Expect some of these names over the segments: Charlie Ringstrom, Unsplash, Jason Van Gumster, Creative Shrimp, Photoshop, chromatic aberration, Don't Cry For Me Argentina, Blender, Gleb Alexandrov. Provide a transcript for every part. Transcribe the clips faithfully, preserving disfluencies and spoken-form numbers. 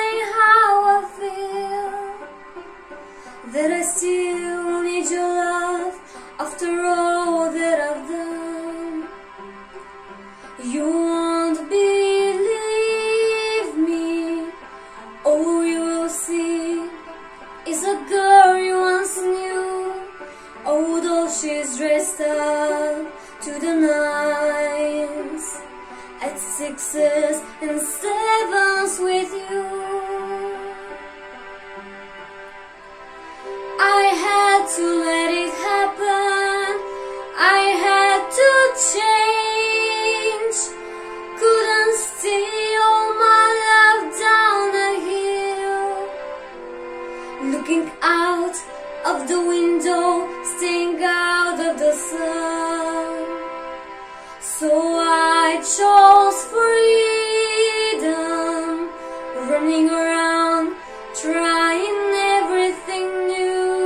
me how I feel, that I still need your love after all that I've done. You won't believe me, all you will see is a girl you once knew, although she's dressed up to the nines, at sixes and sevens with you. I had to let it happen, I had to change, couldn't steal my love down a hill. Looking out of the window, staying out of the sun, so I chose freedom, running around, trying everything new,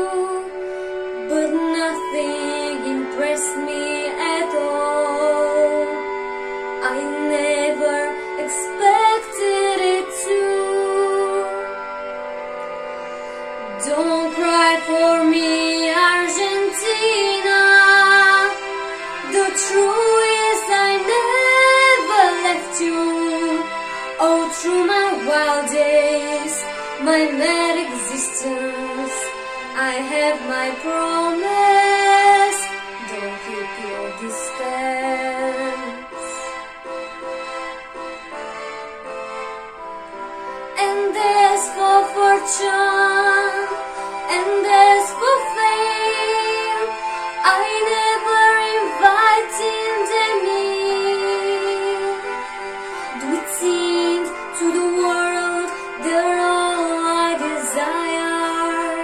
but nothing impressed me at all. I never expected it to. Don't cry for me, Argentina, the truth is I never left you. All through my wild days, my mad existence, I have my promise, don't keep your distance. And there's for fortune, and there's for fame, I never invited any. Do it seem to the world they're all I desire?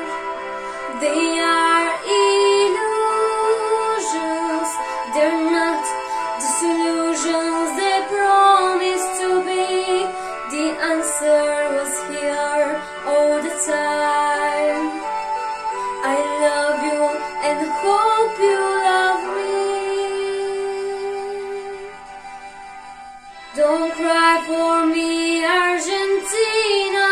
They are illusions, they're not the solutions they promised to be. The answer was here all the time. I love you and hope you love me. Don't cry for me, Argentina.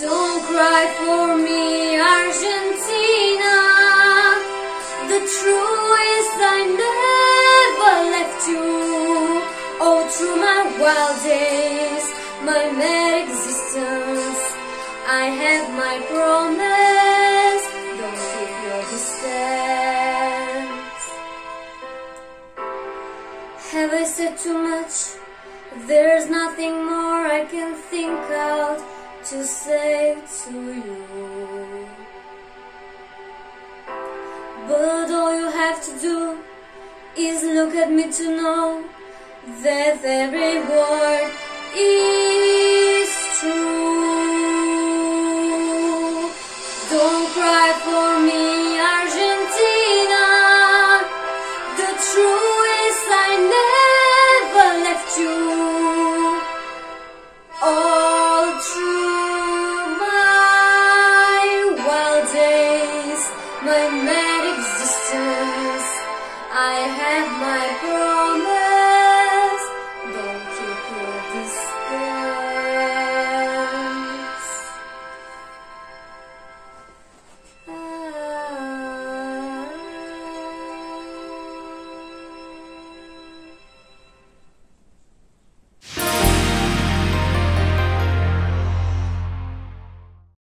Don't cry for me, Argentina, the truth is I never left you. All through my wild days, my mad existence, I have my promise, don't keep your distance. Have I said too much? There's nothing more I can think out to say to you, but all you have to do is look at me to know that every word is true.